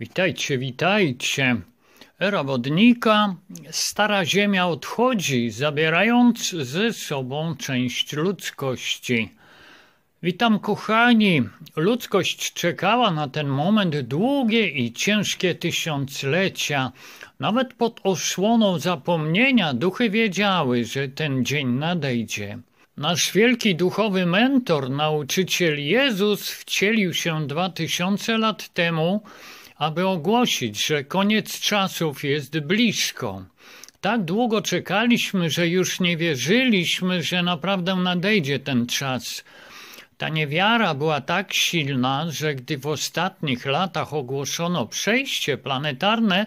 Witajcie, witajcie. Era Wodnika. Stara Ziemia odchodzi, zabierając ze sobą część ludzkości. Witam, kochani. Ludzkość czekała na ten moment długie i ciężkie tysiąclecia. Nawet pod osłoną zapomnienia duchy wiedziały, że ten dzień nadejdzie. Nasz wielki duchowy mentor, nauczyciel Jezus wcielił się 2000 lat temu, aby ogłosić, że koniec czasów jest blisko. Tak długo czekaliśmy, że już nie wierzyliśmy, że naprawdę nadejdzie ten czas. Ta niewiara była tak silna, że gdy w ostatnich latach ogłoszono przejście planetarne,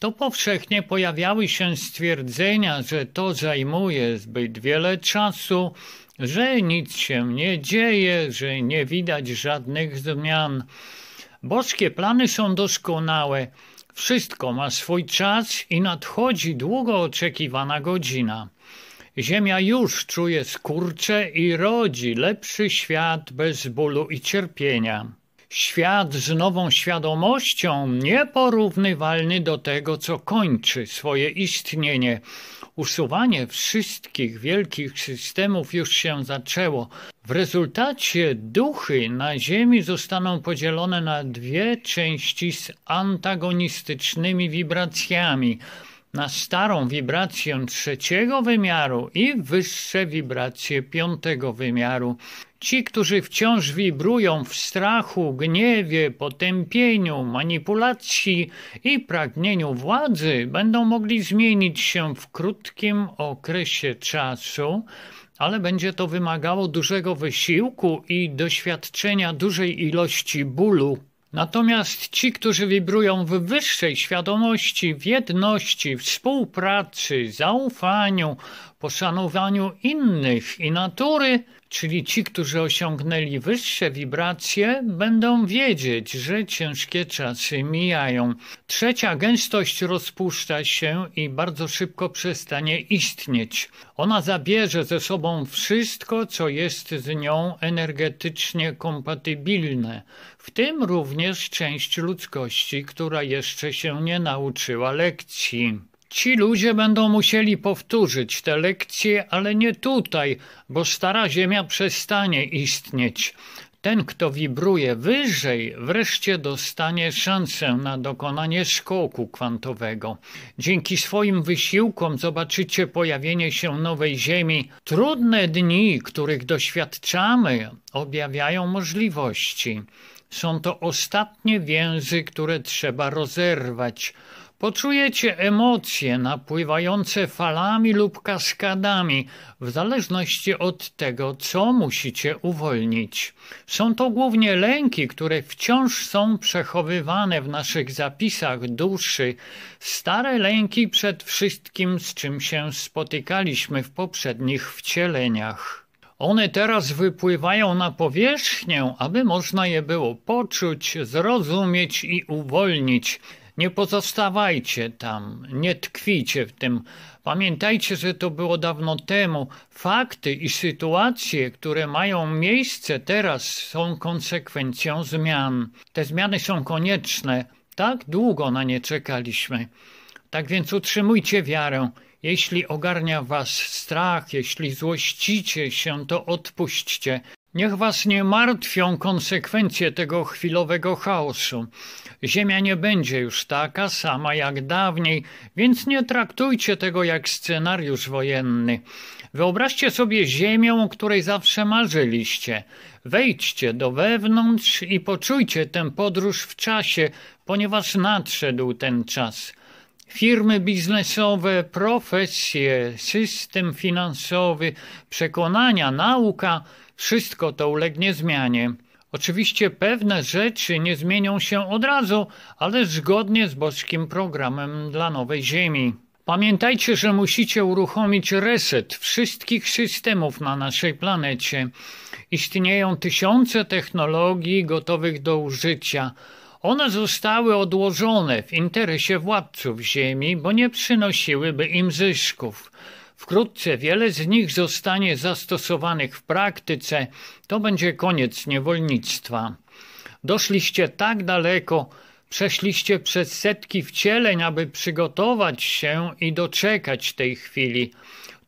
to powszechnie pojawiały się stwierdzenia, że to zajmuje zbyt wiele czasu, że nic się nie dzieje, że nie widać żadnych zmian. Boskie plany są doskonałe, wszystko ma swój czas i nadchodzi długo oczekiwana godzina. Ziemia już czuje skurcze i rodzi lepszy świat bez bólu i cierpienia. Świat z nową świadomością, nieporównywalny do tego, co kończy swoje istnienie. Usuwanie wszystkich wielkich systemów już się zaczęło. W rezultacie duchy na Ziemi zostaną podzielone na dwie części z antagonistycznymi wibracjami. Na starą wibrację trzeciego wymiaru i wyższe wibracje piątego wymiaru. Ci, którzy wciąż wibrują w strachu, gniewie, potępieniu, manipulacji i pragnieniu władzy, będą mogli zmienić się w krótkim okresie czasu, ale będzie to wymagało dużego wysiłku i doświadczenia dużej ilości bólu. Natomiast ci, którzy wibrują w wyższej świadomości, w jedności, współpracy, zaufaniu, poszanowaniu innych i natury, czyli ci, którzy osiągnęli wyższe wibracje, będą wiedzieć, że ciężkie czasy mijają. Trzecia gęstość rozpuszcza się i bardzo szybko przestanie istnieć. Ona zabierze ze sobą wszystko, co jest z nią energetycznie kompatybilne, w tym również część ludzkości, która jeszcze się nie nauczyła lekcji. Ci ludzie będą musieli powtórzyć te lekcje, ale nie tutaj, bo Stara Ziemia przestanie istnieć. Ten, kto wibruje wyżej, wreszcie dostanie szansę na dokonanie skoku kwantowego. Dzięki swoim wysiłkom zobaczycie pojawienie się nowej Ziemi. Trudne dni, których doświadczamy, objawiają możliwości. Są to ostatnie więzy, które trzeba rozerwać. Poczujecie emocje napływające falami lub kaskadami, w zależności od tego, co musicie uwolnić. Są to głównie lęki, które wciąż są przechowywane w naszych zapisach duszy. Stare lęki przed wszystkim, z czym się spotykaliśmy w poprzednich wcieleniach. One teraz wypływają na powierzchnię, aby można je było poczuć, zrozumieć i uwolnić. Nie pozostawajcie tam, nie tkwijcie w tym. Pamiętajcie, że to było dawno temu. Fakty i sytuacje, które mają miejsce teraz, są konsekwencją zmian. Te zmiany są konieczne. Tak długo na nie czekaliśmy. Tak więc utrzymujcie wiarę. Jeśli ogarnia was strach, jeśli złościcie się, to odpuśćcie. Niech was nie martwią konsekwencje tego chwilowego chaosu. Ziemia nie będzie już taka sama jak dawniej, więc nie traktujcie tego jak scenariusz wojenny. Wyobraźcie sobie ziemię, o której zawsze marzyliście. Wejdźcie do wewnątrz i poczujcie tę podróż w czasie, ponieważ nadszedł ten czas. Firmy biznesowe, profesje, system finansowy, przekonania, nauka – wszystko to ulegnie zmianie. Oczywiście pewne rzeczy nie zmienią się od razu, ale zgodnie z boskim programem dla nowej Ziemi. Pamiętajcie, że musicie uruchomić reset wszystkich systemów na naszej planecie. Istnieją tysiące technologii gotowych do użycia. One zostały odłożone w interesie władców Ziemi, bo nie przynosiłyby im zysków. Wkrótce wiele z nich zostanie zastosowanych w praktyce. To będzie koniec niewolnictwa. Doszliście tak daleko, Przeszliście przez setki wcieleń, aby przygotować się i doczekać tej chwili.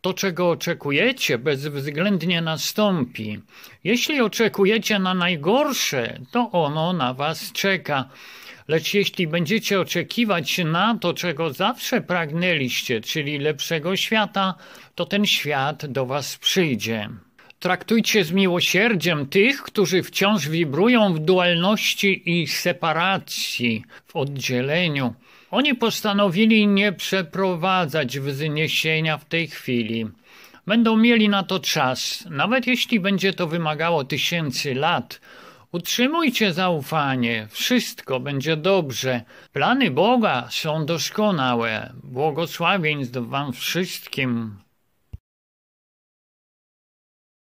To, czego oczekujecie, bezwzględnie nastąpi. Jeśli oczekujecie na najgorsze, to ono na was czeka. Lecz jeśli będziecie oczekiwać na to, czego zawsze pragnęliście, czyli lepszego świata, to ten świat do was przyjdzie. Traktujcie z miłosierdziem tych, którzy wciąż wibrują w dualności i separacji, w oddzieleniu. Oni postanowili nie przeprowadzać wzniesienia w tej chwili. Będą mieli na to czas, nawet jeśli będzie to wymagało tysięcy lat. Utrzymujcie zaufanie, wszystko będzie dobrze. Plany Boga są doskonałe. Błogosławieństw wam wszystkim.